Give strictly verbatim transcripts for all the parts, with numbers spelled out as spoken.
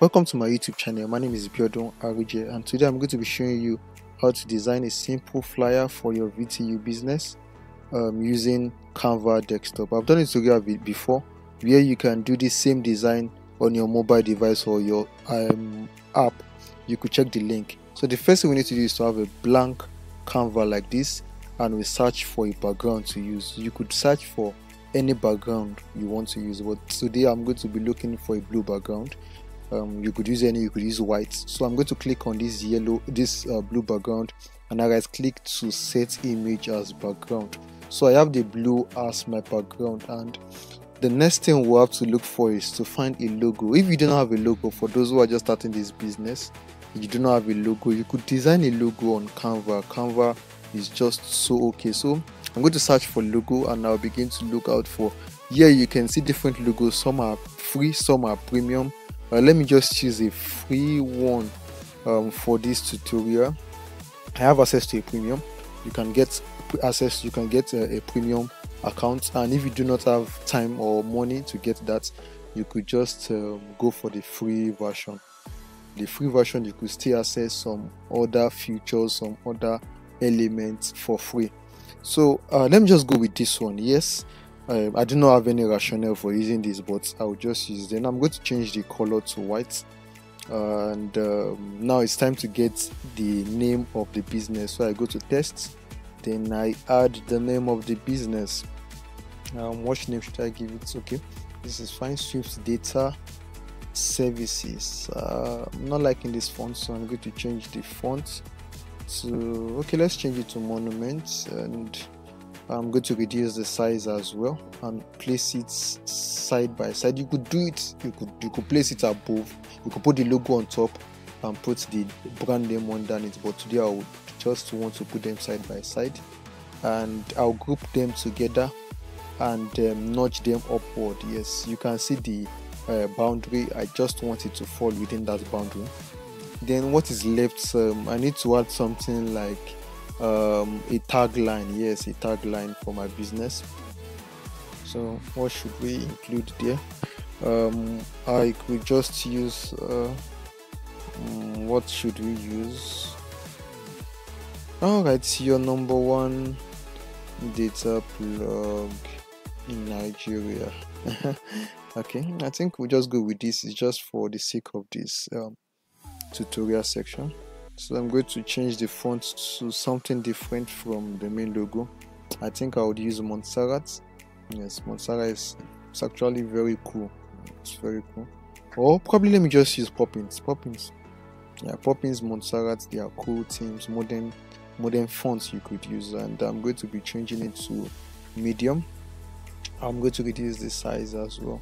Welcome to my YouTube channel. My name is Abiodun Arije, and today I'm going to be showing you how to design a simple flyer for your V T U business um, using Canva desktop. I've done a tutorial before where you can do the same design on your mobile device or your um, app. You could check the link. So the first thing we need to do is to have a blank Canva like this, and we search for a background to use. You could search for any background you want to use, but today I'm going to be looking for a blue background. Um, you could use any, you could use white. So I'm going to click on this yellow, this uh, blue background, and I right click to set image as background. So I have the blue as my background, and the next thing we'll have to look for is to find a logo. If you don't have a logo, for those who are just starting this business, if you do not have a logo, you could design a logo on Canva. Canva is just so okay. So I'm going to search for logo, and I'll begin to look out for, here you can see different logos. Some are free, some are premium. Uh, let me just choose a free one um, for this tutorial. I have access to a premium. You can get access, you can get a, a premium account, and if you do not have time or money to get that, you could just um, go for the free version. The free version, you could still access some other features, some other elements for free. So uh, let me just go with this one. Yes. Um, I do not have any rationale for using this, but I'll just use them. I'm going to change the color to white, and um, now it's time to get the name of the business. So I go to test, then I add the name of the business. Um, what name should I give it? Okay, this is fine. Swift Data Services. Uh, I'm not liking this font, so I'm going to change the font to, okay, let's change it to Monuments, and I'm going to reduce the size as well and place it side by side. You could do it, you could you could place it above, you could put the logo on top and put the brand name underneath, but today I would just want to put them side by side, and I'll group them together and um, nudge them upward. Yes, you can see the uh, boundary. I just want it to fall within that boundary. Then what is left, um, I need to add something like um a tagline. Yes, a tagline for my business. So what should we include there? um I could just use uh um, what should we use? All right, your number one data plug in Nigeria. Okay, I think we'll just go with this. It's just for the sake of this um, tutorial section. So I'm going to change the font to something different from the main logo. I think I would use Montserrat. Yes, Montserrat is, it's actually very cool. It's very cool. Or probably let me just use Poppins. Poppins. Yeah, Poppins, Montserrat, they are cool themes, modern modern fonts you could use, and I'm going to be changing it to medium. I'm going to reduce the size as well.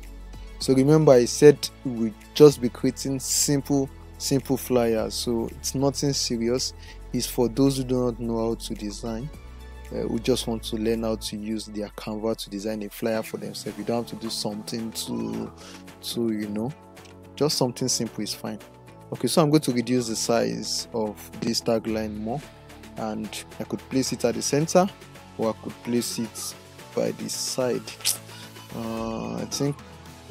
So remember, I said we'll just be creating simple simple flyer, so it's nothing serious. It's for those who do not know how to design, uh, who just want to learn how to use their Canva to design a flyer for themselves. You don't have to do something to to you know, just something simple is fine. Okay, so I'm going to reduce the size of this tagline more, and I could place it at the center, or I could place it by the side. uh, I think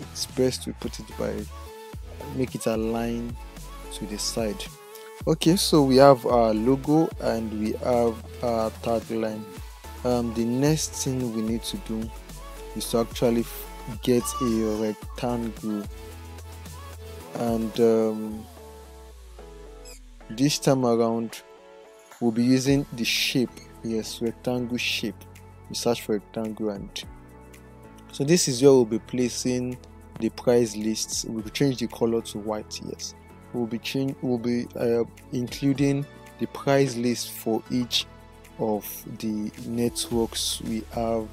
it's best to put it by, make it align to the side. Okay, so we have our logo and we have our tagline. Um, the next thing we need to do is to actually get a rectangle, and um, this time around we'll be using the shape. Yes, rectangle shape. We search for rectangle, and so this is where we'll be placing the price lists. We'll change the color to white. Yes, will be change will be uh, including the price list for each of the networks we have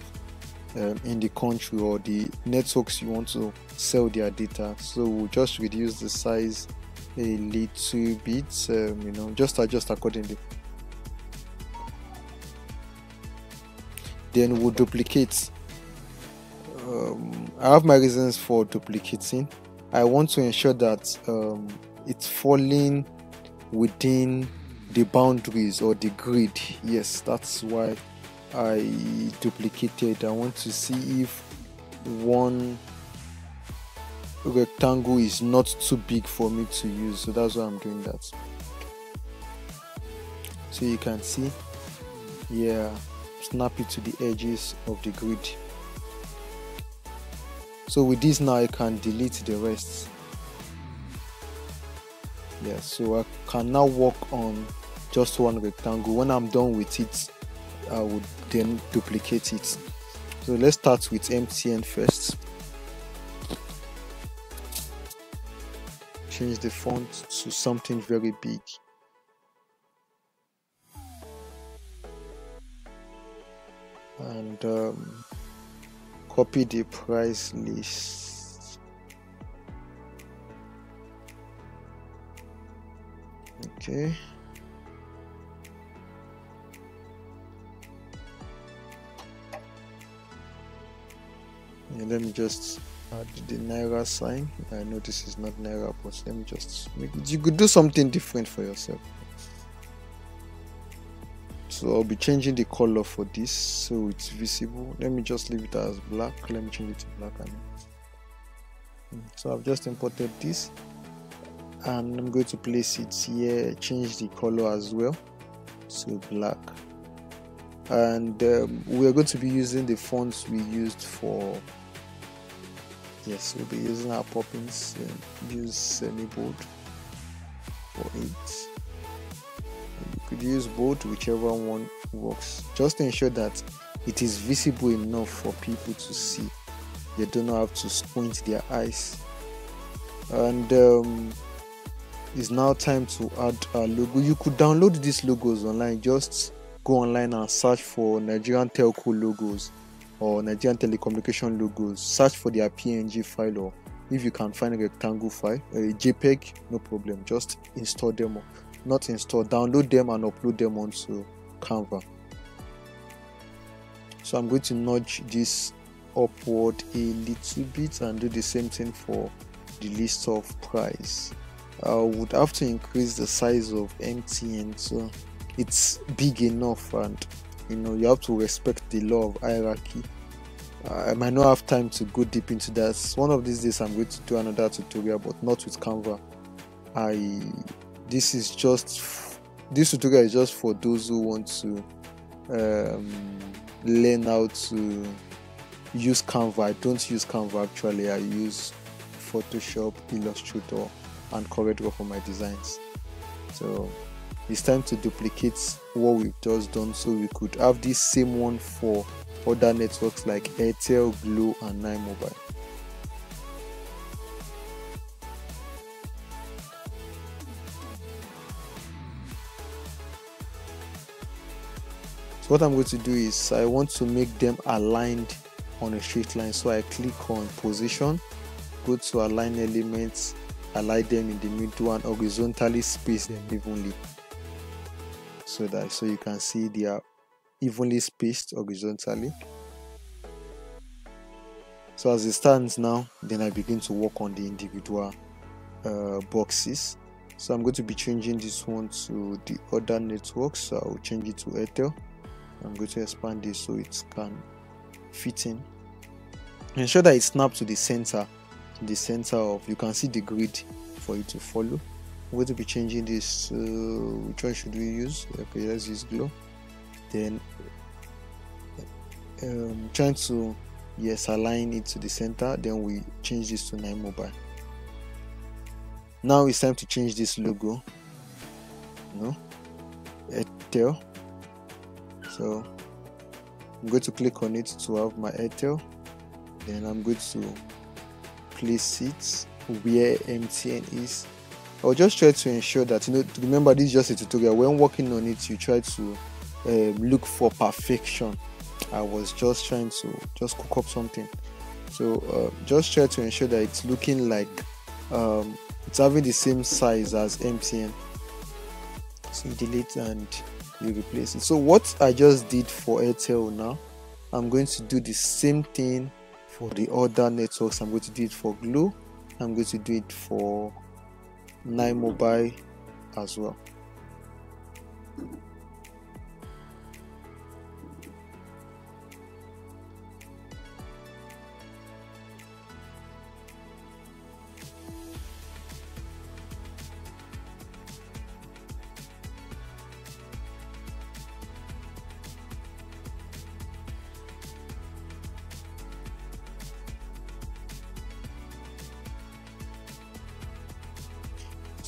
um, in the country, or the networks you want to sell their data. So we'll just reduce the size a little bit, um, you know, just adjust accordingly. Then we'll duplicate. um, I have my reasons for duplicating. I want to ensure that um, it's falling within the boundaries or the grid. Yes, that's why I duplicated. I want to see if one rectangle is not too big for me to use, so that's why I'm doing that. So you can see, yeah, snap it to the edges of the grid. So with this now I can delete the rest. Yeah, so I can now work on just one rectangle. When I'm done with it, I would then duplicate it. So let's start with M T N first. Change the font to something very big. And um, copy the price list. Okay. And let me just add the Naira sign. I know this is not Naira, but let me just make it. You could do something different for yourself. So I'll be changing the color for this so it's visible. Let me just leave it as black. Let me change it to black. I mean. So I've just imported this and I'm going to place it here. Change the color as well to black. And um, we are going to be using the fonts we used for. Yes, we'll be using our Poppins and use semi-bold for it. You could use both, whichever one works. Just ensure that it is visible enough for people to see. They do not have to squint their eyes. And um, it's now time to add a logo. You could download these logos online. Just go online and search for Nigerian telco logos or Nigerian telecommunication logos, search for their P N G file, or if you can find a rectangle file, a JPEG, no problem, just install them, or not install, download them and upload them onto Canva. So I'm going to nudge this upward a little bit and do the same thing for the list of price. I would have to increase the size of M T N so it's big enough, and you know, you have to respect the law of hierarchy. uh, I might not have time to go deep into that. One of these days I'm going to do another tutorial, but not with Canva. I this is just this tutorial is just for those who want to um, learn how to use Canva. I don't use Canva actually. I use Photoshop, Illustrator and Corel for my designs. So it's time to duplicate what we've just done so we could have this same one for other networks like Airtel, Glo and nine mobile. So what I'm going to do is I want to make them aligned on a straight line, so I click on position, go to align elements, align them in the middle and horizontally space them evenly. So that so you can see they are evenly spaced horizontally. So as it stands now, then I begin to work on the individual uh, boxes. So I'm going to be changing this one to the other networks. So I'll change it to Airtel. I'm going to expand this so it can fit in. Ensure that it snaps to the center, to the center of, you can see the grid for you to follow. I'm going to be changing this. Uh, which one should we use? Okay, let's use Glo. Then um, trying to yes align it to the center. Then we change this to nine mobile. Now it's time to change this logo. No, Airtel. So I'm going to click on it to have my Airtel. Then I'm going to place it where M T N is. I'll just try to ensure that, you know, remember this is just a tutorial. When working on it, you try to um, look for perfection. I was just trying to just cook up something. So uh, just try to ensure that it's looking like um, it's having the same size as M T N. So you delete and you replace it. So what I just did for Airtel now, I'm going to do the same thing for the other networks. I'm going to do it for Glo. I'm going to do it for nine mobile as well.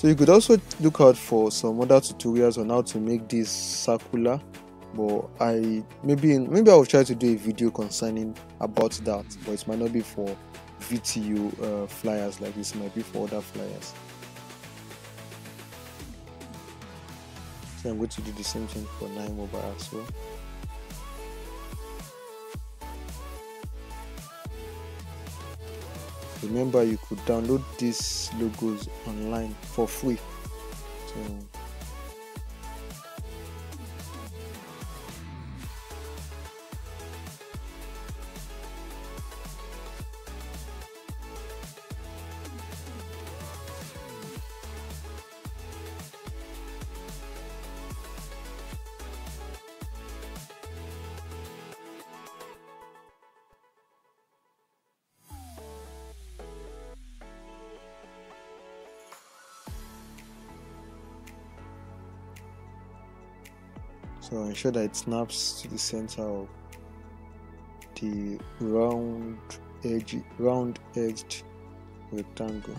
So you could also look out for some other tutorials on how to make this circular, but I maybe in, maybe I will try to do a video concerning about that, but it might not be for V T U uh, flyers like this, it might be for other flyers. So I'm going to do the same thing for nine mobile as well. Remember, you could download these logos online for free. So So ensure that it snaps to the center of the round edge, round edged rectangle.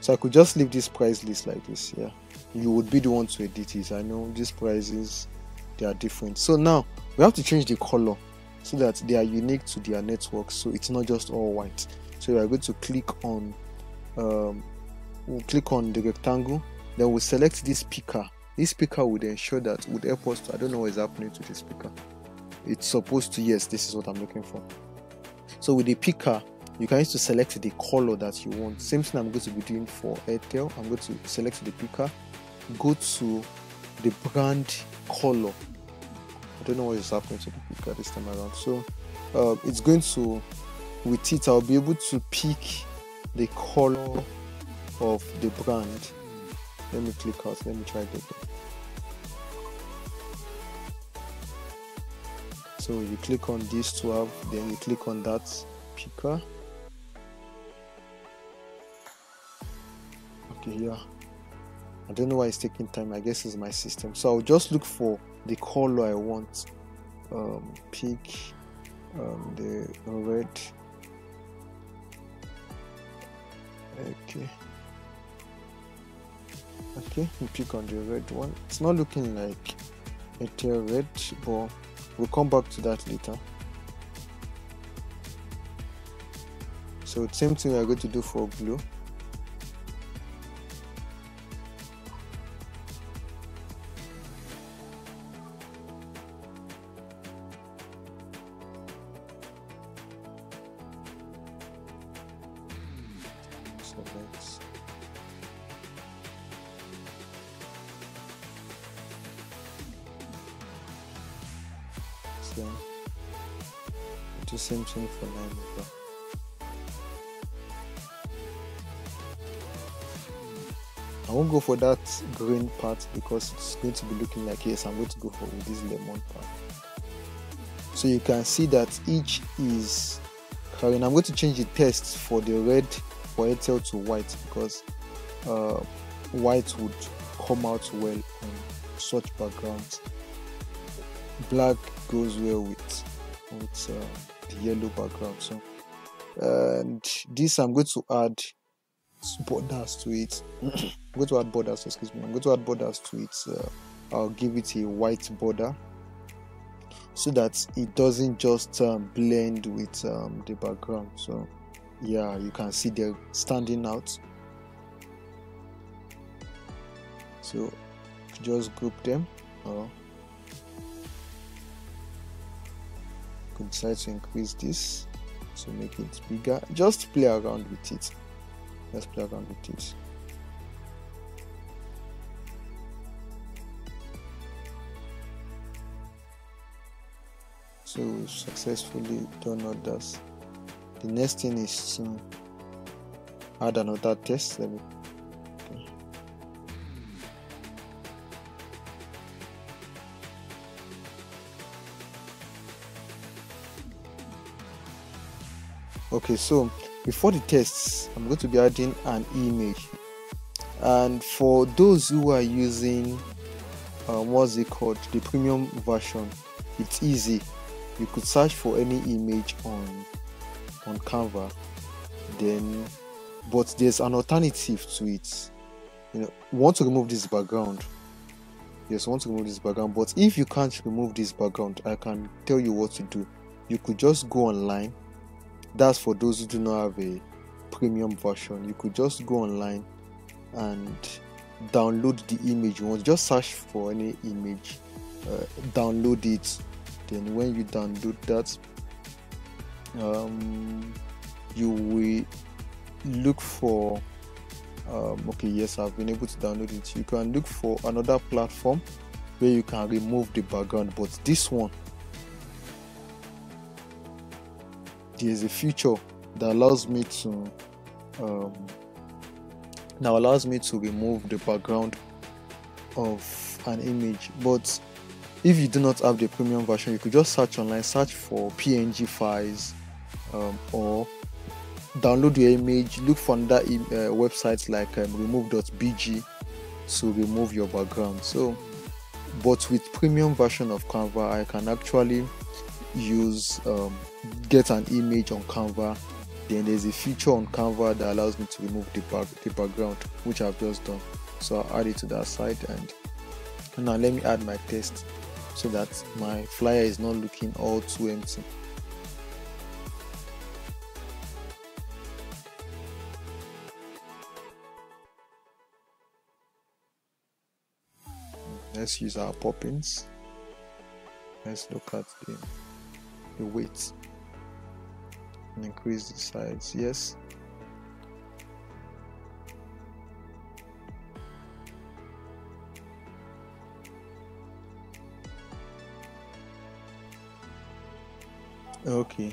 So I could just leave this price list like this. Yeah, you would be the one to edit it. I know these prices, they are different. So now we have to change the color so that they are unique to their network. So it's not just all white. So we are going to click on, um, we'll click on the rectangle. Then we'll select this picker. This speaker would ensure that would help us to, I don't know what is happening to the speaker. It's supposed to, yes, this is what I'm looking for. So with the picker, you can use to select the color that you want. Same thing I'm going to be doing for Airtel. I'm going to select the picker, go to the brand color. I don't know what is happening to the picker this time around. So uh, it's going to, with it, I'll be able to pick the color of the brand. Let me click out, let me try it again. So you click on this twelve, then you click on that picker. Okay, yeah. I don't know why it's taking time, I guess it's my system. So I'll just look for the color I want. Um, pick um, the red. Okay. Okay, we pick on the red one. It's not looking like a teal red, but we'll come back to that later. So same thing we're going to do for blue. So let's Then do same thing for nine mobile. I won't go for that green part because it's going to be looking like, yes, I'm going to go for with this lemon part. So you can see that each is carrying. I'm going to change the text for the red for Airtel to white because uh, white would come out well on such backgrounds. Black goes well with, with uh, the yellow background. So and this I'm going to add borders to it. I'm going to add borders, excuse me. I'm going to add borders to it. Uh, I'll give it a white border so that it doesn't just um, blend with um, the background. So yeah, you can see they're standing out. So just group them. Uh, Decide to increase this to make it bigger. Just play around with it. Let's play around with it. So we've successfully done all this. The next thing is to add another test. Let me okay. Okay, so before the tests, I'm going to be adding an image. And for those who are using, um, what's it called, the premium version, it's easy. You could search for any image on on Canva. Then, but there's an alternative to it. You know, we want to remove this background. Yes, I want to remove this background, but if you can't remove this background, I can tell you what to do. You could just go online. That's for those who do not have a premium version. You could just go online and download the image you want. Just search for any image, uh, download it. Then when you download that, um, you will look for um, okay, yes, I've been able to download it. You can look for another platform where you can remove the background, but this one, there is a feature that allows me to um, now allows me to remove the background of an image. But if you do not have the premium version, you could just search online, search for P N G files, um, or download your image, look for another uh, websites like um, remove dot b g to remove your background. So, but with premium version of Canva, I can actually use um, get an image on Canva. Then there's a feature on Canva that allows me to remove the, back, the background, which I've just done. So I'll add it to that side, and now let me add my text so that my flyer is not looking all too empty. Let's use our Poppins. Let's look at the, the weight and increase the size. Yes. Okay.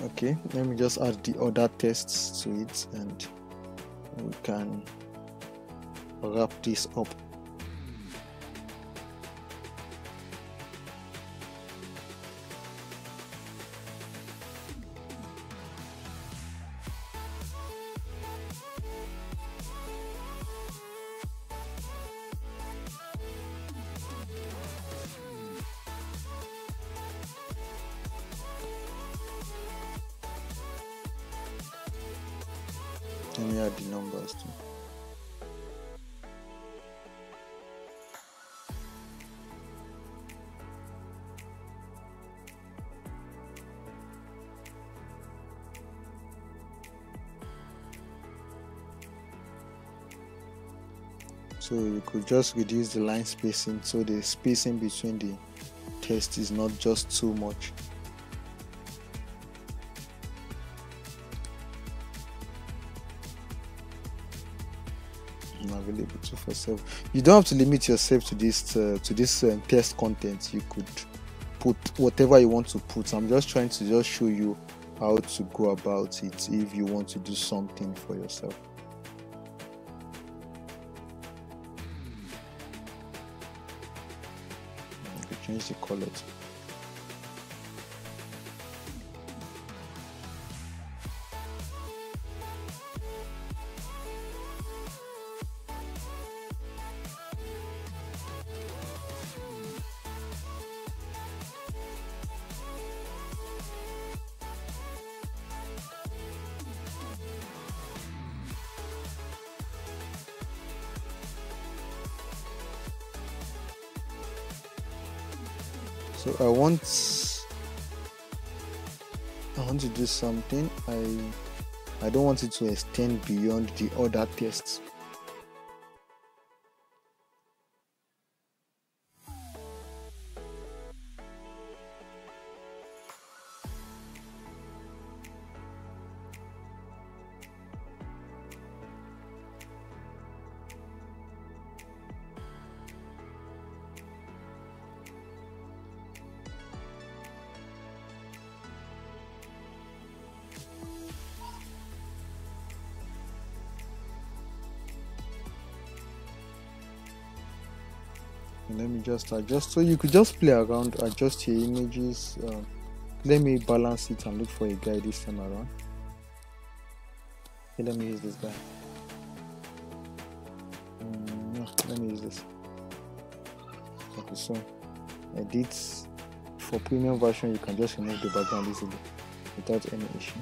Okay, let me just add the other tests to it, and we can wrap this up. Let me add the numbers too. So you could just reduce the line spacing, so the spacing between the text is not just too much. Available to for self. You don't have to limit yourself to this uh, to this um, test content. You could put whatever you want to put. I'm just trying to just show you how to go about it if you want to do something for yourself. You could change the color too. So I want I want to do something. I I don't want it to extend beyond the other tests. Let me just adjust, so you could just play around, adjust your images. Um, let me balance it and look for a guide this time around. Okay, let me use this guy. Mm, no, let me use this. Okay, so edits for premium version, you can just remove the background easily without any issue.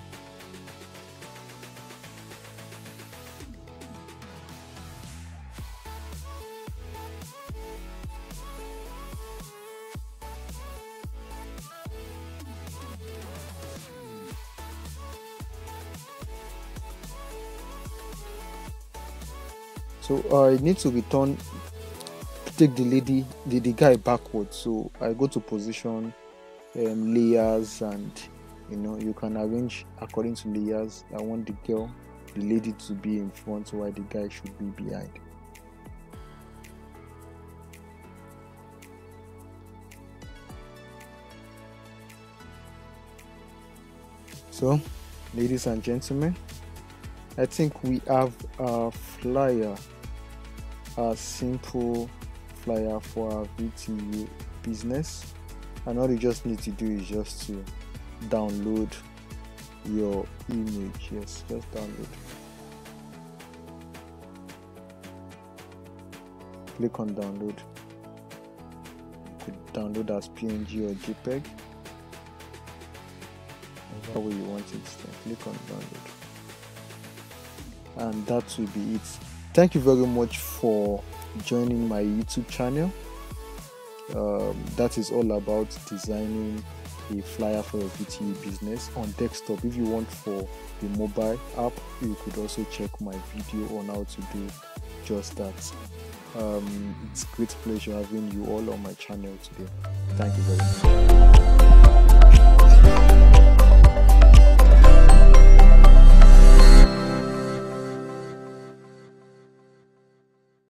So uh, I need to return, take the lady, the, the guy backwards. So I go to position, um, layers, and you know, you can arrange according to layers. I want the girl, the lady to be in front while the guy should be behind. So ladies and gentlemen, I think we have a flyer, a simple flyer for our V T U business, and all you just need to do is just to download your image. Yes, just download, click on download. You could download as P N G or JPEG, whatever way you want it. Then click on download, and that will be it. Thank you very much for joining my YouTube channel. Um, that is all about designing a flyer for your V T U business on desktop. If you want for the mobile app, you could also check my video on how to do just that. Um, it's a great pleasure having you all on my channel today. Thank you very much.